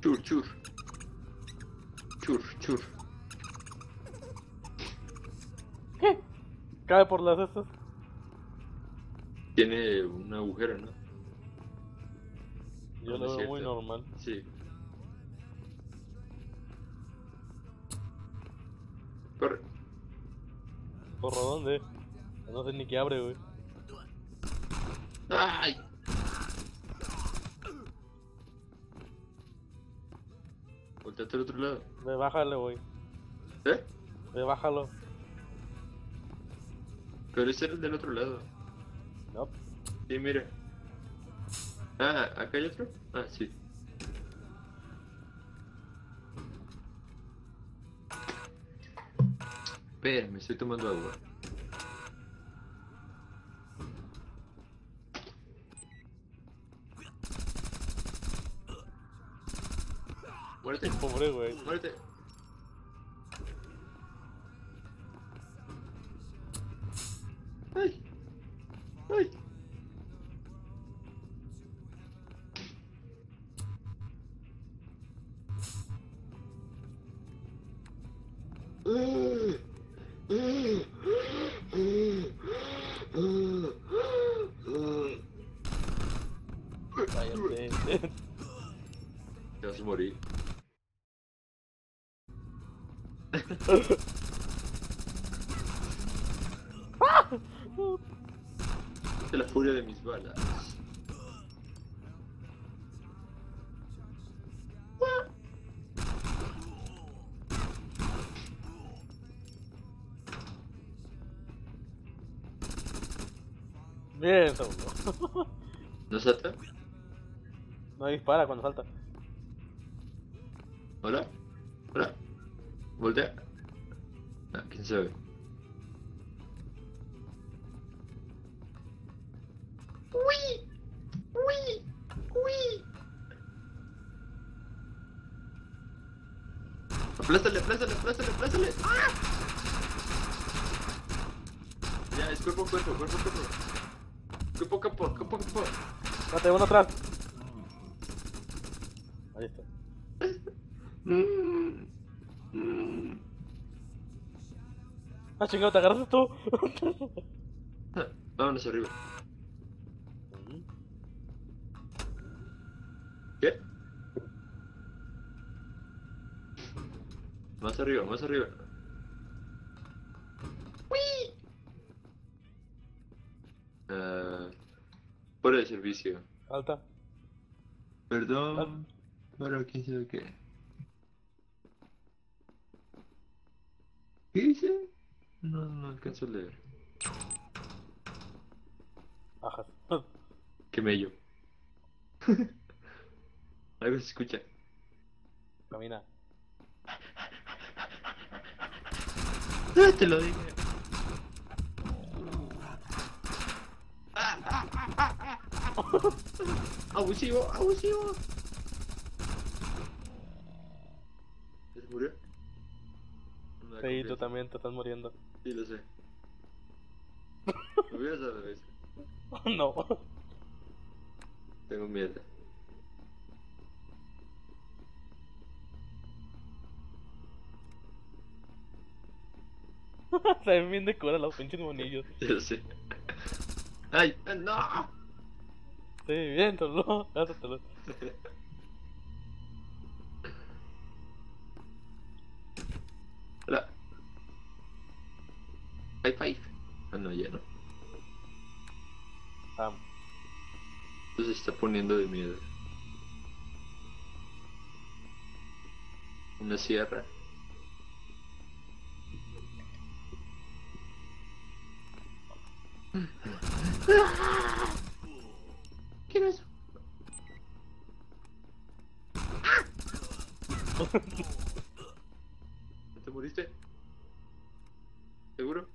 Chur, chur. Chur, chur. Cae por las estas. Tiene un agujero, ¿no? Yo lo veo cierto. Muy normal. Sí. Corre. ¿Corro dónde? No sé ni qué abre, güey. ¡Ay! Volteate al otro lado. Ve, bájalo, güey. ¿Eh? Ve, bájalo. Pero ese era el del otro lado. No. Sí, mira. Ah, ¿acá hay otro? Ah, sí. Espera, me estoy tomando agua. Muérete, pobre güey. Muérete. Ay. Ay. Te vas a morir. De la furia de mis balas. Bien, seguro. ¿No salta? No dispara cuando salta. ¿Hola? ¿Hola? ¿Voltea? Ah, quién sabe. ¡Uy! ¡Uy! ¡Uy! ¡Aplástale, aplástale, aplástale, aplástale! ¡Ah! Ya, es cuerpo a cuerpo, cuerpo a cuerpo. Cuerpo a cuerpo, cuerpo a cuerpo. Date uno atrás. Ahí está. Ah, chingado, te agarraste tú. Vámonos arriba. ¿Qué? Más arriba, más arriba. ¡Uy! Fuera de servicio. Alta. Perdón. Alta. Pero quién sabe qué. ¿Qué hice? No, no alcanzo a leer. Ajá. Qué mello. Algo se escucha. Camina. ¡Ah, te lo dije! ¡Abusivo! ¡Abusivo! ¿Se murió? No, sí, tú también te estás muriendo. Sí, lo sé. ¿Me hubieras dado eso? No. Tengo miedo. Se ven bien de cura los pinches monillos. Yo sé. ¡Ay! ¡No! Sí, bien, Tolo. Gásatelo. Hola. High five. Ah, no, ya no. Entonces se está poniendo de miedo. Una sierra. ¿Qué era eso? ¿Te moriste? ¿Seguro?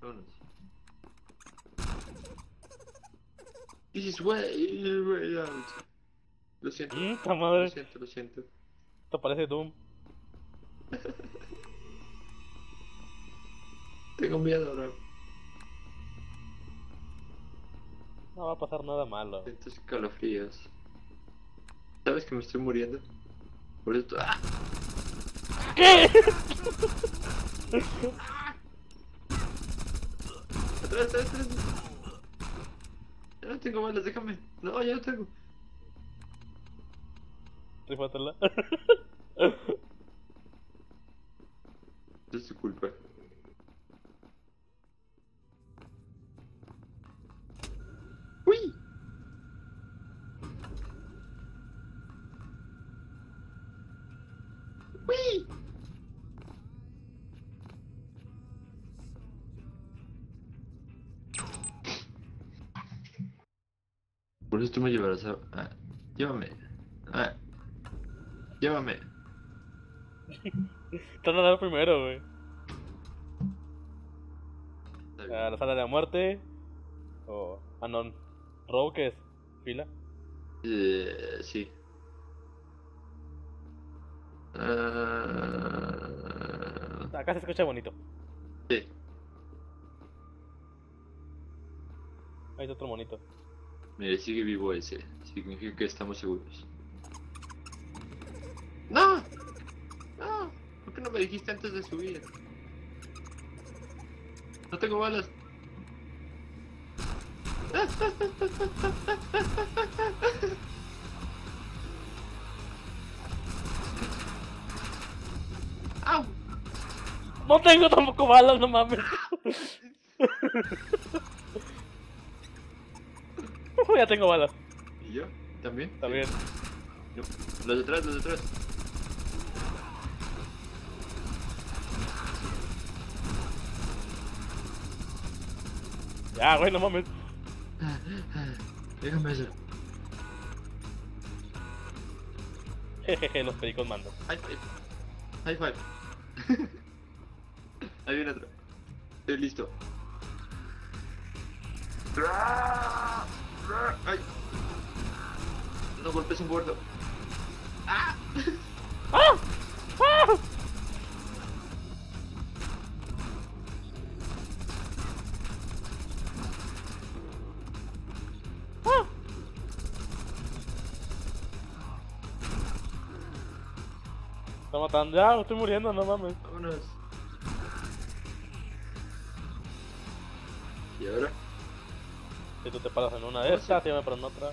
Vámonos. This is way out. Lo siento. Madre. Lo siento, lo siento. Te parece Doom. Tengo miedo ahora. No va a pasar nada malo. Siento escalofríos. ¿Sabes que me estoy muriendo? Por eso... ¡Ah! ¿Qué? Atrás, atrás, atrás. Ya no tengo balas, déjame. No, ya no tengo. Rifátala. Es tu culpa. ¡Uy! ¡Uy! Por eso tú me llevarás a... Ah, llévame. Ah, llévame. Estás nadando primero, güey. La sala de la muerte. O... Oh, Anon. ¿Robo qué es? ¿Fila? Sí. Acá se escucha bonito. Sí. Ahí está otro bonito. Mire, sigue vivo ese. Significa que estamos seguros. ¡No! ¡No! ¿Por qué no me dijiste antes de subir? No tengo balas. ¡Au! No tengo tampoco balas, no mames. Ya tengo balas. ¿Y yo? ¿También? También. No. Los de atrás, los de atrás. Ya, güey, no mames. Déjame eso. Jejeje, los pericos mandan. High five. High five. Ahí viene otro. Estoy listo. Ay. No golpes un gordo. ¡Ah! ¡Ah! ¡Ah! Está matando, ya, estoy muriendo, no mames. Vámonos. ¿Y ahora? Si tú te paras en una de estas, tírame para en otra.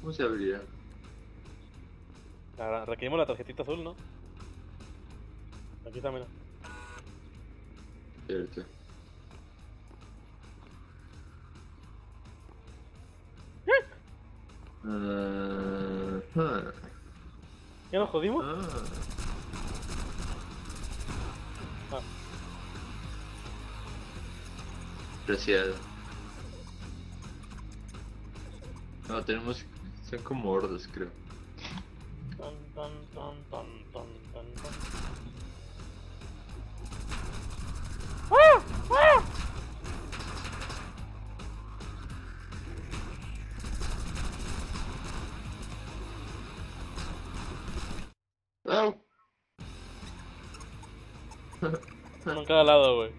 ¿Cómo se abrirá? Ahora, requerimos la tarjetita azul, ¿no? Aquí está, mira. Cierto. ¿Ya nos jodimos? Ah. Preciado. No, tenemos... Son como hordas, creo. ¡Ah! ¡Ah! Uno en cada lado, güey.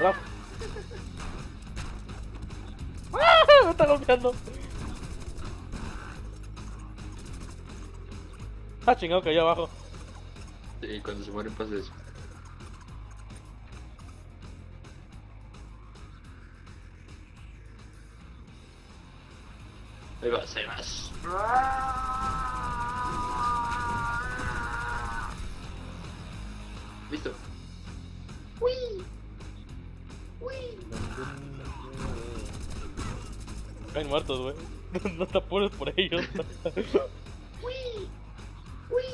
¡Rafa! ¡Ah! ¡Me está golpeando! Ah, chingado, que allá abajo. Sí, cuando se mueren pasa eso. Ahí vas, ahí vas. Listo. ¡Uy! ¡Uy! Caen muertos, güey. No te apures por ellos. ¡Uy! ¡Uy!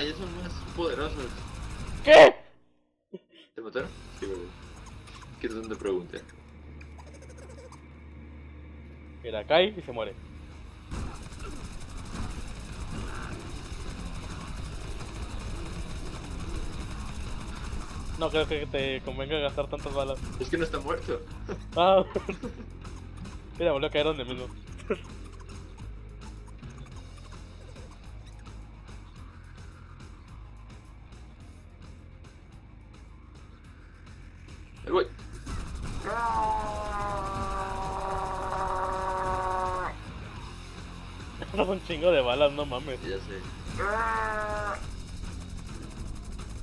Ah, ellos son más poderosos. ¿Qué? ¿Te mataron? Sí, güey. ¿Qué es donde pregunté? Mira, cae y se muere. No creo que te convenga gastar tantas balas. Es que no está muerto. Ah. Mira, volvió a caer donde mismo. Ahí voy. Son un chingo de balas, no mames. Ya sé.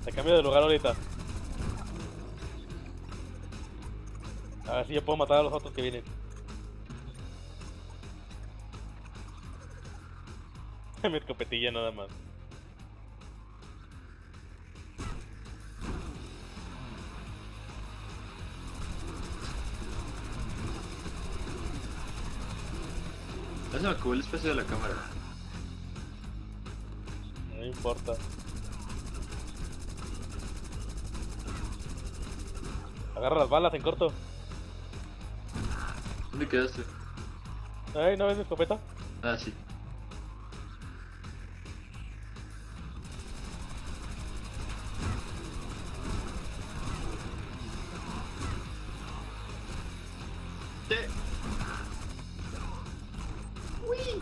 Te cambio de lugar ahorita. A ver si yo puedo matar a los otros que vienen. Mi escopetilla nada más. Ya se me acabó el espacio de la cámara. No importa. Agarra las balas en corto. ¿Dónde quedaste? Ay, ¿no ves mi escopeta? Ah, sí. ¡Sí! ¡Uy!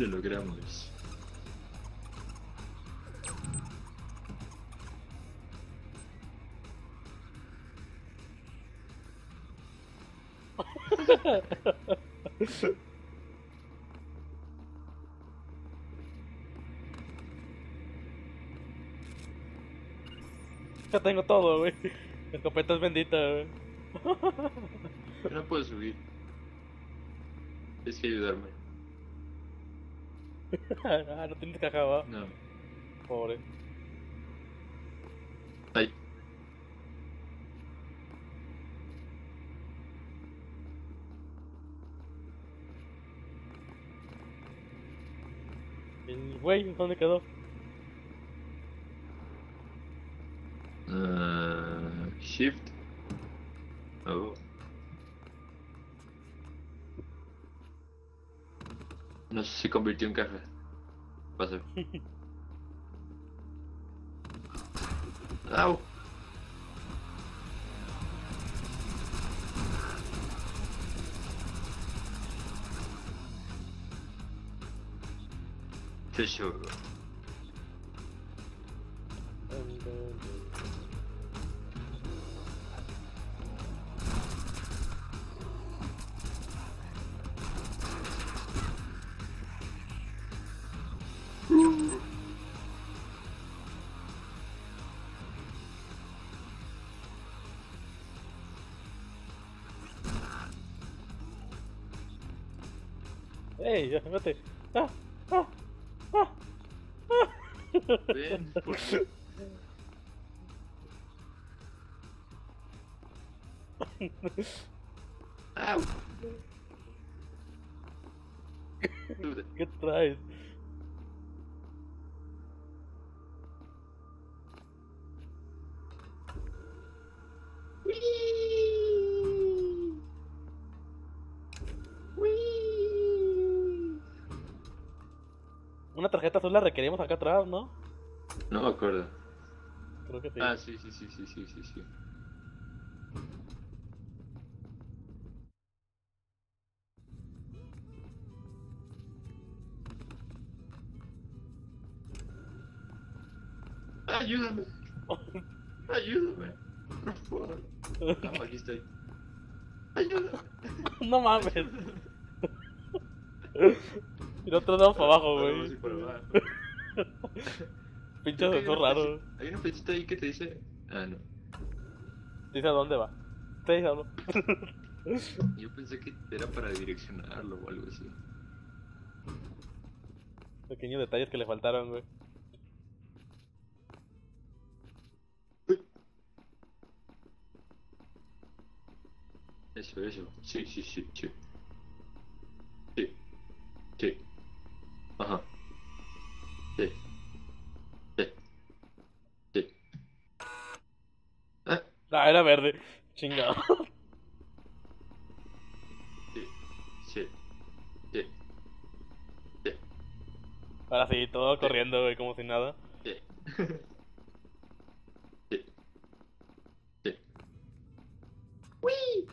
Lo logramos. Ya tengo todo, güey. La escopeta es bendita, güey. Yo no puedo subir. Tienes que ayudarme. Ah, no tienes caja, ¿va? No. Pobre. Ay. Güey, ¿dónde quedó? Shift. Oh. No sé si convirtió en caja. Pasa. Au. Sure. Hey, vete. Ah, ah. Ven, por favor. ¡Au! ¿Qué traes? Una tarjeta azul la requerimos acá atrás, ¿no? No me acuerdo. Creo que sí. Ah, sí. Ayúdame. Ayúdame. Por favor. No, aquí estoy. Ayúdame. No mames. Y nosotros damos para abajo, güey. Pincho de todo raro. Hay una flechita ahí que te dice. Ah, no. Dice a dónde va. Te dice algo. Yo pensé que era para direccionarlo o algo así. Pequeños detalles que le faltaron, güey. Eso. Sí. Sí. Ajá. Sí. Sí. Sí. ¿Eh? Ah, era verde. Chingado. Sí. Sí. Sí. Sí. Ahora sí, todo Sí. corriendo, güey, como si nada. Sí. Sí. Sí. ¡Wii!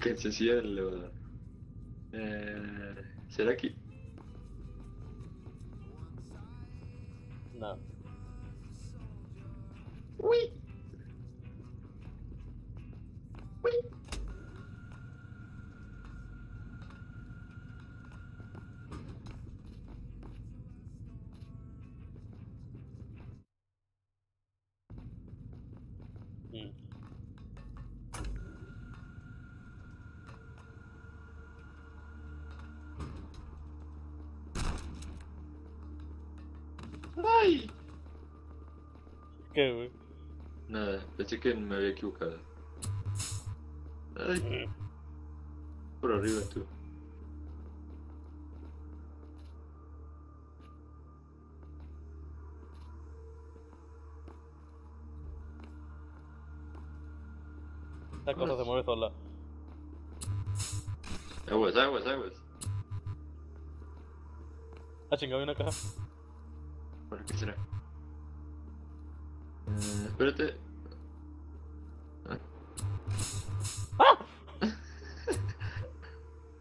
Que se hacía el elevador. ¿Será aquí? No. ¡Uy! ¡Uy! Mm. ¡Ay! ¿Qué, güey? Nada, pensé que me había equivocado. Ay, Mm. por arriba tú. Esta cosa se Vámonos. mueve sola. Aguas, aguas, aguas. Ah, chingado, hay una caja. Bueno, ¿qué será? Espérate. Ah. ¡Ah!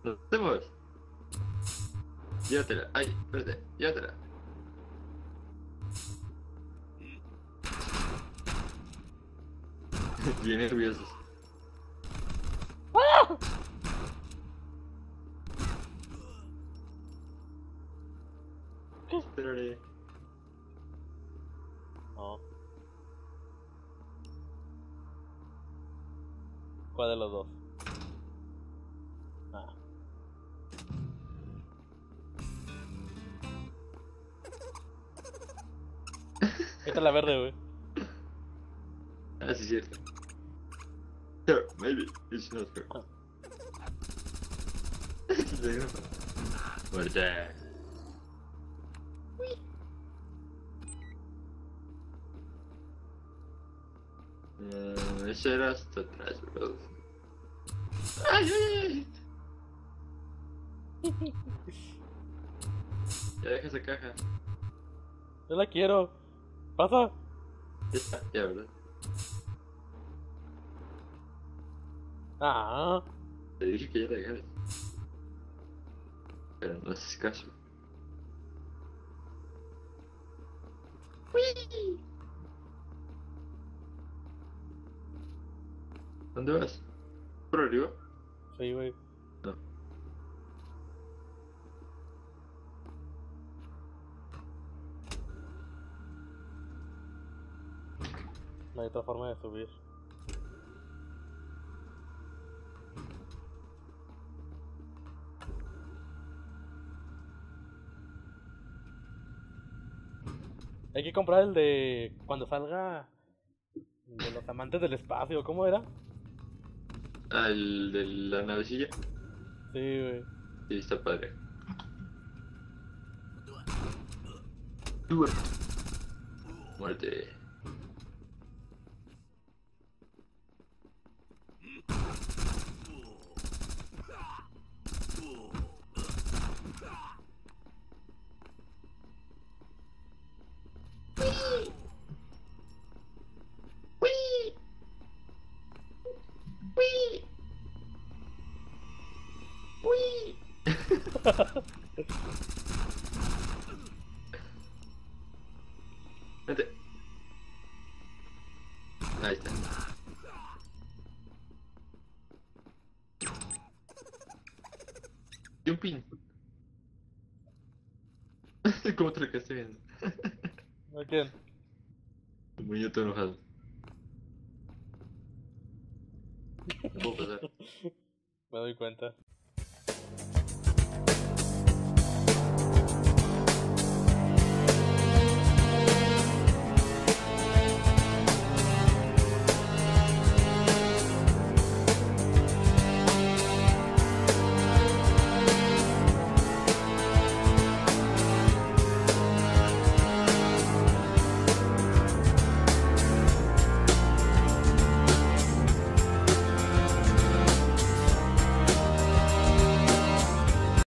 Nos vemos. Llévatela. Ay, espérate. Llévatela. Bien nerviosos. ¡Ah! Espérate. No. ¿Cuál de los dos? Ah. Esta es la verde, güey. Ah, sí, cierto. Sure, maybe it's not her. Ah. Muerte. Ese era hasta atrás, bro. Ay, ay, ay. Ya deja esa caja. Yo la quiero. Pasa. Ya está, ya, ¿verdad? Ah. Te dije que ya la dejaras. Pero no haces caso. Uy. ¿Dónde vas? ¿Por arriba? Sí, güey. No. No hay otra forma de subir. Hay que comprar el de cuando salga de los amantes del espacio, ¿cómo era? Ah, el de la navecilla. Sí, güey. Sí, está padre. Stuart. Muerte. ¡Uy! ¡Uy! ¡Uy! Vente. Ahí está. Jumping. ¿Cómo te lo quedaste viendo? ¿A quién? El muñeco enojado. No puedo pasar. Me doy cuenta.